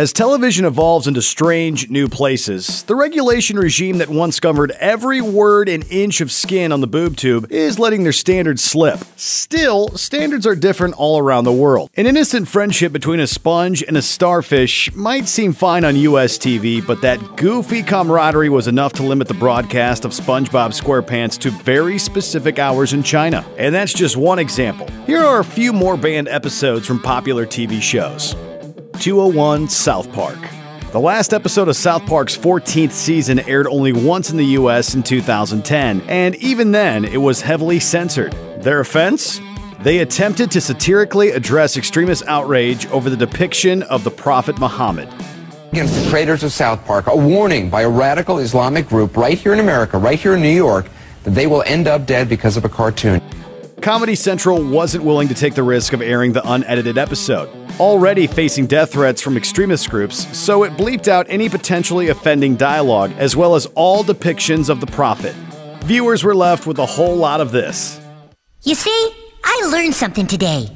As television evolves into strange new places, the regulation regime that once covered every word and inch of skin on the boob tube is letting their standards slip. Still, standards are different all around the world. An innocent friendship between a sponge and a starfish might seem fine on US TV, but that goofy camaraderie was enough to limit the broadcast of SpongeBob SquarePants to very specific hours in China. And that's just one example. Here are a few more banned episodes from popular TV shows. 201 South Park. The last episode of South Park's 14th season aired only once in the US in 2010, and even then, it was heavily censored. Their offense? They attempted to satirically address extremist outrage over the depiction of the Prophet Muhammad. Against the creators of South Park, a warning by a radical Islamic group right here in America, right here in New York, that they will end up dead because of a cartoon. Comedy Central wasn't willing to take the risk of airing the unedited episode, already facing death threats from extremist groups, so it bleeped out any potentially offending dialogue, as well as all depictions of the Prophet. Viewers were left with a whole lot of this. You see, I learned something today.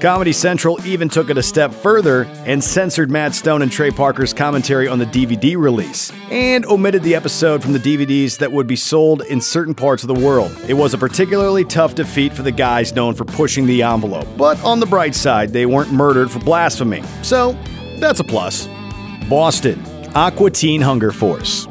Comedy Central even took it a step further and censored Matt Stone and Trey Parker's commentary on the DVD release, and omitted the episode from the DVDs that would be sold in certain parts of the world. It was a particularly tough defeat for the guys known for pushing the envelope, but on the bright side, they weren't murdered for blasphemy, so that's a plus. Boston, Aqua Teen Hunger Force.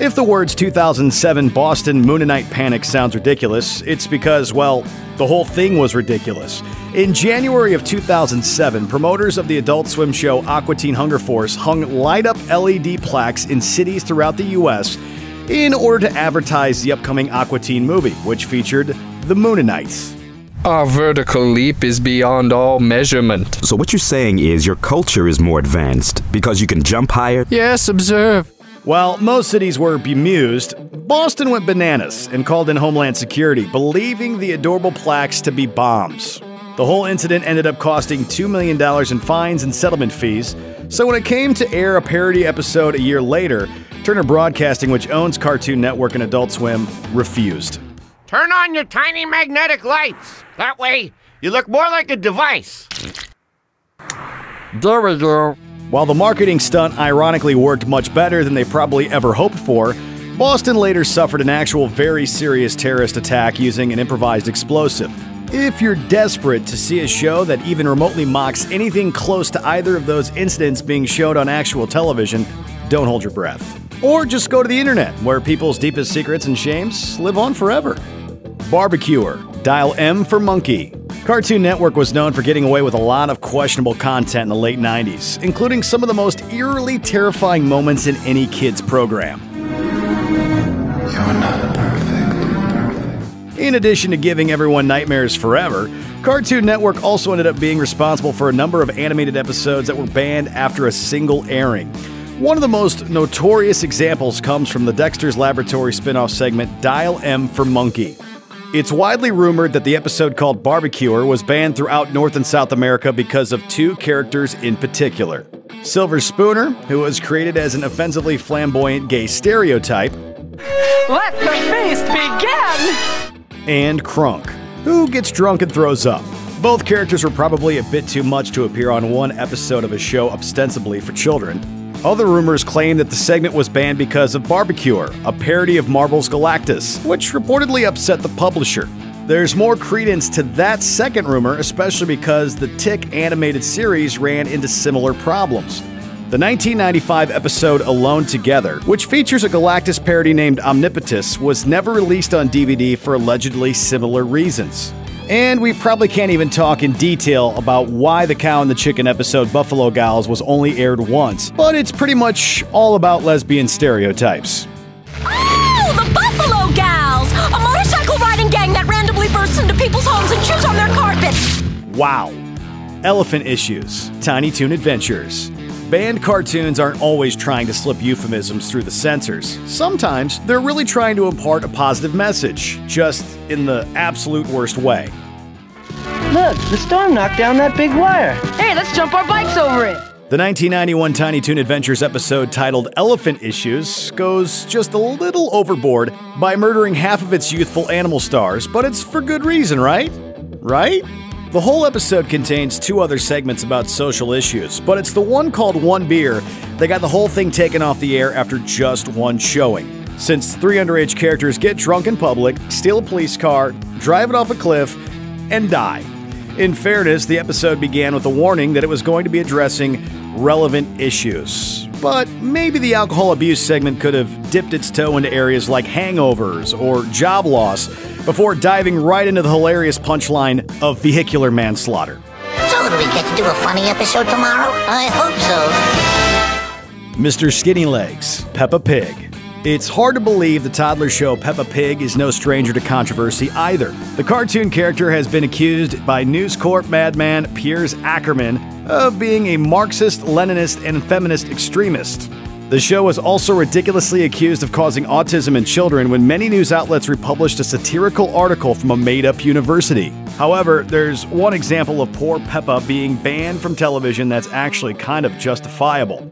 If the words 2007 Boston Mooninites Panic sounds ridiculous, it's because, well, the whole thing was ridiculous. In January of 2007, promoters of the Adult Swim show Aqua Teen Hunger Force hung light-up LED plaques in cities throughout the U.S. in order to advertise the upcoming Aqua Teen movie, which featured the Mooninites. Our vertical leap is beyond all measurement. So what you're saying is your culture is more advanced because you can jump higher? Yes, observe. While most cities were bemused, Boston went bananas and called in Homeland Security, believing the adorable plaques to be bombs. The whole incident ended up costing $2 million in fines and settlement fees, so when it came to air a parody episode a year later, Turner Broadcasting, which owns Cartoon Network and Adult Swim, refused. Turn on your tiny magnetic lights. That way, you look more like a device. There we go. While the marketing stunt ironically worked much better than they probably ever hoped for, Boston later suffered an actual very serious terrorist attack using an improvised explosive. If you're desperate to see a show that even remotely mocks anything close to either of those incidents being shown on actual television, don't hold your breath. Or just go to the internet, where people's deepest secrets and shames live on forever. Barbequor, Dial M for Monkey. Cartoon Network was known for getting away with a lot of questionable content in the late 90s, including some of the most eerily terrifying moments in any kid's program. You're not In addition to giving everyone nightmares forever, Cartoon Network also ended up being responsible for a number of animated episodes that were banned after a single airing. One of the most notorious examples comes from the Dexter's Laboratory spin-off segment Dial M for Monkey. It's widely rumored that the episode called Barbequor was banned throughout North and South America because of two characters in particular. Silver Spooner, who was created as an offensively flamboyant gay stereotype. Let the feast begin! And Krunk, who gets drunk and throws up. Both characters were probably a bit too much to appear on one episode of a show ostensibly for children. Other rumors claim that the segment was banned because of Barbequor, a parody of Marvel's Galactus, which reportedly upset the publisher. There's more credence to that second rumor, especially because the Tick animated series ran into similar problems. The 1995 episode Alone Together, which features a Galactus parody named Omnipotus, was never released on DVD for allegedly similar reasons. And we probably can't even talk in detail about why the Cow and the Chicken episode Buffalo Gals was only aired once, but it's pretty much all about lesbian stereotypes. Oh, the Buffalo Gals! A motorcycle riding gang that randomly bursts into people's homes and chews on their carpets! Wow. Elephant Issues, Tiny Toon Adventures. Banned cartoons aren't always trying to slip euphemisms through the censors. Sometimes, they're really trying to impart a positive message, just in the absolute worst way. Look, the storm knocked down that big wire. Hey, let's jump our bikes over it! The 1991 Tiny Toon Adventures episode titled Elephant Issues goes just a little overboard by murdering half of its youthful animal stars, but it's for good reason, right? Right? The whole episode contains two other segments about social issues, but it's the one called One Beer that got the whole thing taken off the air after just one showing, since three underage characters get drunk in public, steal a police car, drive it off a cliff, and die. In fairness, the episode began with a warning that it was going to be addressing relevant issues. But maybe the alcohol abuse segment could have dipped its toe into areas like hangovers or job loss before diving right into the hilarious punchline of vehicular manslaughter. So do we get to do a funny episode tomorrow? I hope so. Mr. Skinny Legs, Peppa Pig. It's hard to believe the toddler show Peppa Pig is no stranger to controversy either. The cartoon character has been accused by News Corp madman Piers Ackerman of being a Marxist, Leninist, and feminist extremist. The show was also ridiculously accused of causing autism in children when many news outlets republished a satirical article from a made-up university. However, there's one example of poor Peppa being banned from television that's actually kind of justifiable.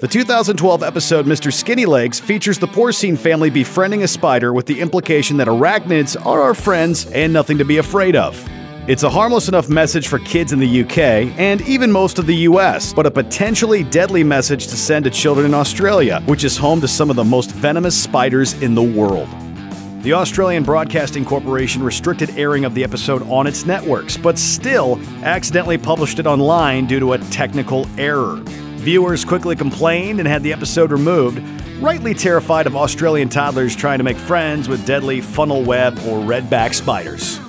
The 2012 episode Mr. Skinny Legs features the porcine family befriending a spider with the implication that arachnids are our friends and nothing to be afraid of. It's a harmless enough message for kids in the UK and even most of the US, but a potentially deadly message to send to children in Australia, which is home to some of the most venomous spiders in the world. The Australian Broadcasting Corporation restricted airing of the episode on its networks, but still accidentally published it online due to a technical error. Viewers quickly complained and had the episode removed, rightly terrified of Australian toddlers trying to make friends with deadly funnel web or redback spiders.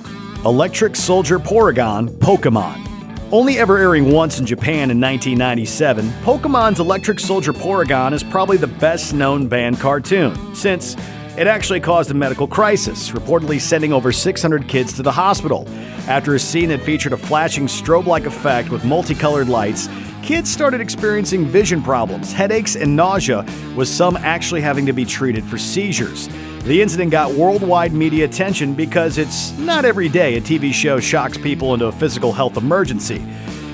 Electric Soldier Porygon, Pokemon. Only ever airing once in Japan in 1997, Pokemon's Electric Soldier Porygon is probably the best-known banned cartoon, since it actually caused a medical crisis, reportedly sending over 600 kids to the hospital. After a scene that featured a flashing strobe-like effect with multicolored lights, kids started experiencing vision problems, headaches, and nausea, with some actually having to be treated for seizures. The incident got worldwide media attention because it's not every day a TV show shocks people into a physical health emergency.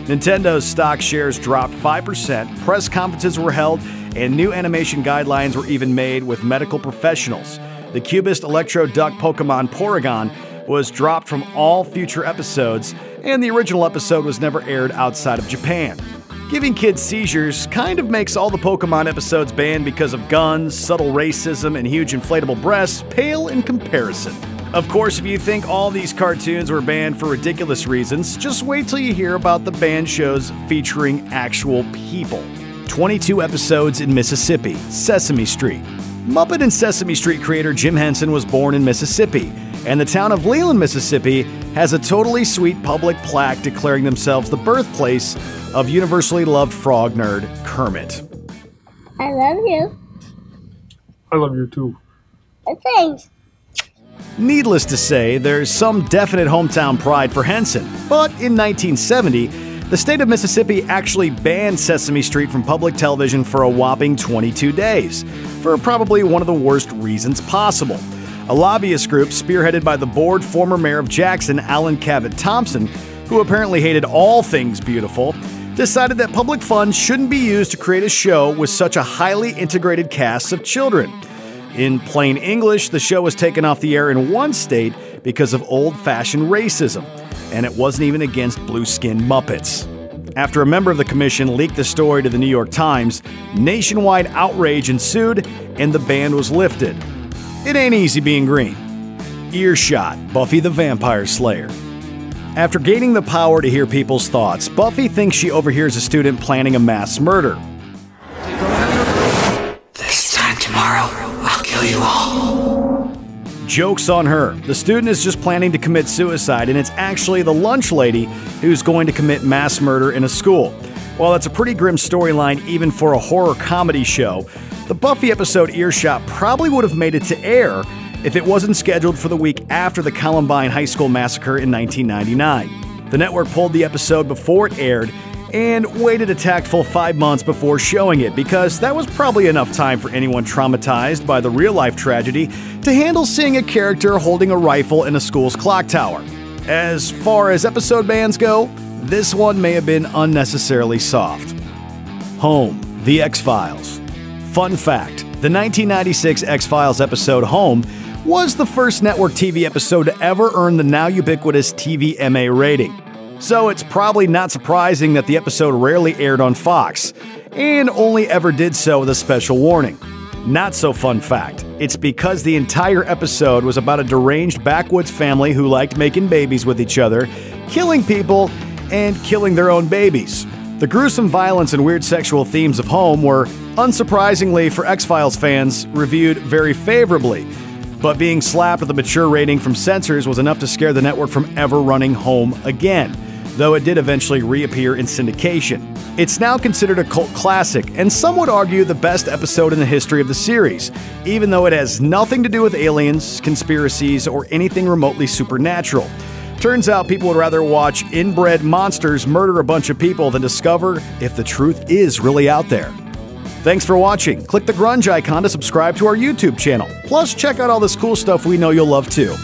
Nintendo's stock shares dropped 5%, press conferences were held, and new animation guidelines were even made with medical professionals. The Cubist Electro Duck Pokemon Porygon was dropped from all future episodes, and the original episode was never aired outside of Japan. Giving kids seizures kind of makes all the Pokemon episodes banned because of guns, subtle racism, and huge inflatable breasts pale in comparison. Of course, if you think all these cartoons were banned for ridiculous reasons, just wait till you hear about the banned shows featuring actual people. 22 episodes in Mississippi, Sesame Street. Muppet and Sesame Street creator Jim Henson was born in Mississippi, and the town of Leland, Mississippi has a totally sweet public plaque declaring themselves the birthplace of universally loved frog nerd Kermit. I love you. I love you too. Thanks. Needless to say, there's some definite hometown pride for Henson, but in 1970, the state of Mississippi actually banned Sesame Street from public television for a whopping 22 days, for probably one of the worst reasons possible. A lobbyist group spearheaded by the bored former mayor of Jackson, Alan Cabot Thompson, who apparently hated all things beautiful, decided that public funds shouldn't be used to create a show with such a highly integrated cast of children. In plain English, the show was taken off the air in one state because of old-fashioned racism, and it wasn't even against blue-skinned Muppets. After a member of the commission leaked the story to the New York Times, nationwide outrage ensued, and the ban was lifted. It ain't easy being green. Earshot, Buffy the Vampire Slayer. After gaining the power to hear people's thoughts, Buffy thinks she overhears a student planning a mass murder. This time tomorrow, I'll kill you all. Joke's on her. The student is just planning to commit suicide, and it's actually the lunch lady who's going to commit mass murder in a school. While that's a pretty grim storyline even for a horror comedy show, the Buffy episode Earshot probably would have made it to air if it wasn't scheduled for the week after the Columbine High School massacre in 1999. The network pulled the episode before it aired and waited a tactful 5 months before showing it because that was probably enough time for anyone traumatized by the real-life tragedy to handle seeing a character holding a rifle in a school's clock tower. As far as episode bans go, this one may have been unnecessarily soft. Home, The X-Files. Fun fact, the 1996 X-Files episode Home was the first network TV episode to ever earn the now ubiquitous TVMA rating. so it's probably not surprising that the episode rarely aired on Fox, and only ever did so with a special warning. Not so fun fact, it's because the entire episode was about a deranged backwoods family who liked making babies with each other, killing people, and killing their own babies. The gruesome violence and weird sexual themes of Home were, unsurprisingly for X-Files fans, reviewed very favorably, but being slapped with a mature rating from censors was enough to scare the network from ever running Home again, though it did eventually reappear in syndication. It's now considered a cult classic, and some would argue the best episode in the history of the series, even though it has nothing to do with aliens, conspiracies, or anything remotely supernatural. Turns out people would rather watch inbred monsters murder a bunch of people than discover if the truth is really out there. Thanks for watching. Click the grunge icon to subscribe to our YouTube channel. Plus, check out all this cool stuff we know you'll love too.